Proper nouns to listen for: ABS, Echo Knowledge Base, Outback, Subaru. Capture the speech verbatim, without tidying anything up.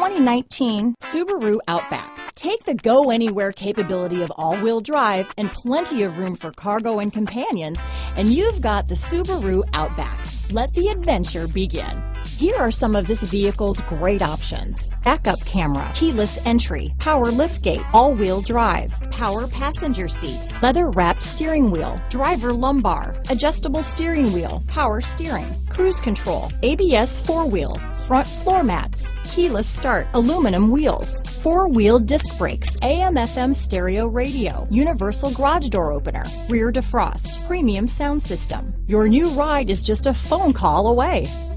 twenty nineteen Subaru Outback. Take the go-anywhere capability of all-wheel drive and plenty of room for cargo and companions, and you've got the Subaru Outback. Let the adventure begin. Here are some of this vehicle's great options: backup camera, keyless entry, power liftgate, all-wheel drive, power passenger seat, leather-wrapped steering wheel, driver lumbar, adjustable steering wheel, power steering, cruise control, A B S four-wheel, front floor mats, keyless start, aluminum wheels, four-wheel disc brakes, A M F M stereo radio, universal garage door opener, rear defrost, premium sound system. Your new ride is just a phone call away.